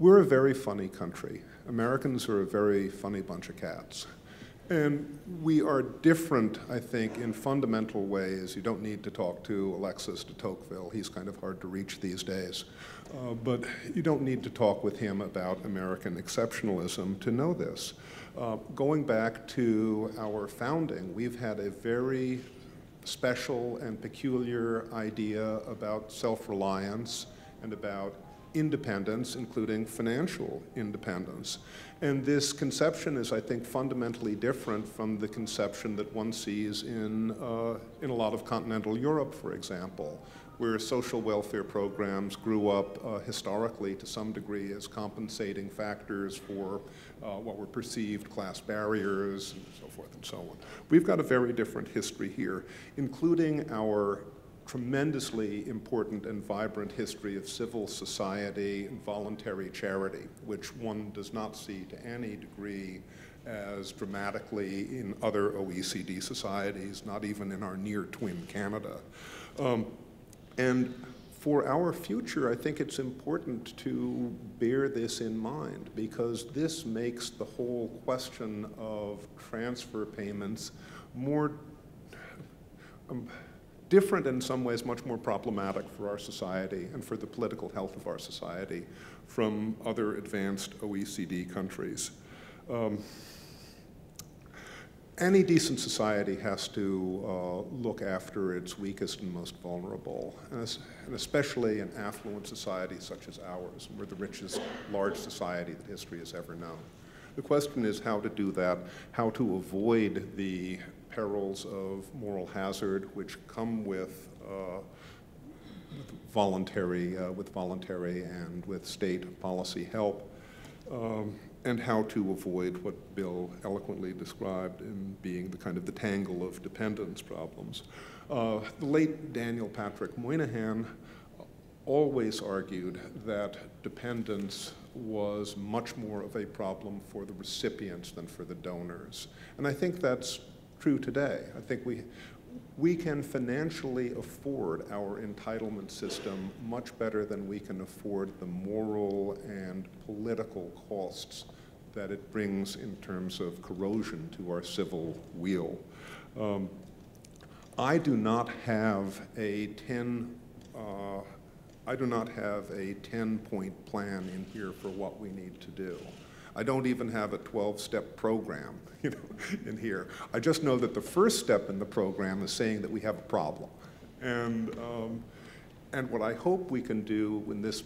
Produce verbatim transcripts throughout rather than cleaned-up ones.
We're a very funny country. Americans are a very funny bunch of cats. And we are different, I think, in fundamental ways. You don't need to talk to Alexis de Tocqueville. He's kind of hard to reach these days. Uh, but you don't need to talk with him about American exceptionalism to know this. Uh, going back to our founding, we've had a very special and peculiar idea about self-reliance and about independence, including financial independence. And this conception is, I think, fundamentally different from the conception that one sees in, uh, in a lot of continental Europe, for example, where social welfare programs grew up uh, historically to some degree as compensating factors for uh, what were perceived class barriers and so forth and so on. We've got a very different history here, including our tremendously important and vibrant history of civil society and voluntary charity, which one does not see to any degree as dramatically in other O E C D societies, not even in our near twin Canada. Um, and for our future, I think it's important to bear this in mind, because this makes the whole question of transfer payments more um, different in some ways, much more problematic for our society and for the political health of our society from other advanced O E C D countries. Um, any decent society has to uh, look after its weakest and most vulnerable, and especially an affluent society such as ours. We're the richest large society that history has ever known. The question is how to do that, how to avoid the perils of moral hazard, which come with, uh, with voluntary, uh, with voluntary and with state policy help, um, and how to avoid what Bill eloquently described in being the kind of the tangle of dependence problems. Uh, the late Daniel Patrick Moynihan always argued that dependence was much more of a problem for the recipients than for the donors, and I think that's true today. I think we, we can financially afford our entitlement system much better than we can afford the moral and political costs that it brings in terms of corrosion to our civil wheel. Um, I do not have a ten. Uh, I do not have a ten-point plan in here for what we need to do. I don't even have a twelve-step program, you know, in here. I just know that the first step in the program is saying that we have a problem. And, um, and what I hope we can do in this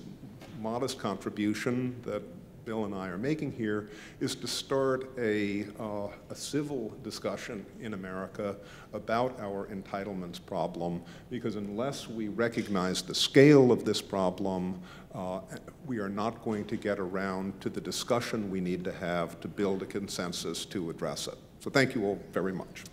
modest contribution that Bill and I are making here is to start a, uh, a civil discussion in America about our entitlements problem, because unless we recognize the scale of this problem, uh, we are not going to get around to the discussion we need to have to build a consensus to address it. So thank you all very much.